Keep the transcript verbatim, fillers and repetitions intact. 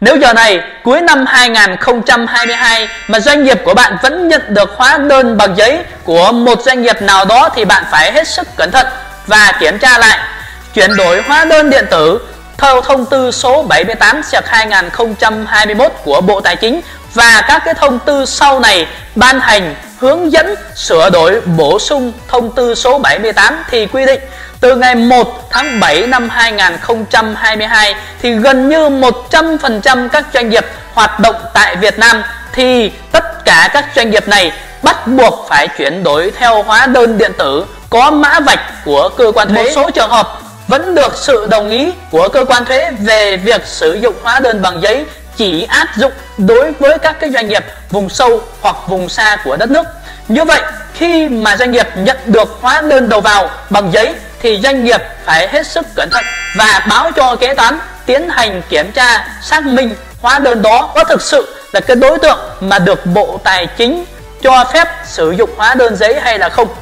Nếu giờ này cuối năm hai nghìn không trăm hai mươi hai mà doanh nghiệp của bạn vẫn nhận được hóa đơn bằng giấy của một doanh nghiệp nào đó thì bạn phải hết sức cẩn thận và kiểm tra lại. Chuyển đổi hóa đơn điện tử theo thông tư số bảy mươi tám xẹt hai nghìn không trăm hai mươi mốt của Bộ Tài chính và các cái thông tư sau này ban hành hướng dẫn sửa đổi bổ sung thông tư số bảy mươi tám thì quy định từ ngày một tháng bảy năm hai nghìn không trăm hai mươi hai thì gần như một trăm phần trăm các doanh nghiệp hoạt động tại Việt Nam thì tất cả các doanh nghiệp này bắt buộc phải chuyển đổi theo hóa đơn điện tử có mã vạch của cơ quan thuế. Một số trường hợp vẫn được sự đồng ý của cơ quan thuế về việc sử dụng hóa đơn bằng giấy chỉ áp dụng đối với các cái doanh nghiệp vùng sâu hoặc vùng xa của đất nước. Như vậy, khi mà doanh nghiệp nhận được hóa đơn đầu vào bằng giấy thì doanh nghiệp phải hết sức cẩn thận và báo cho kế toán tiến hành kiểm tra xác minh hóa đơn đó có thực sự là cái đối tượng mà được Bộ Tài chính cho phép sử dụng hóa đơn giấy hay là không.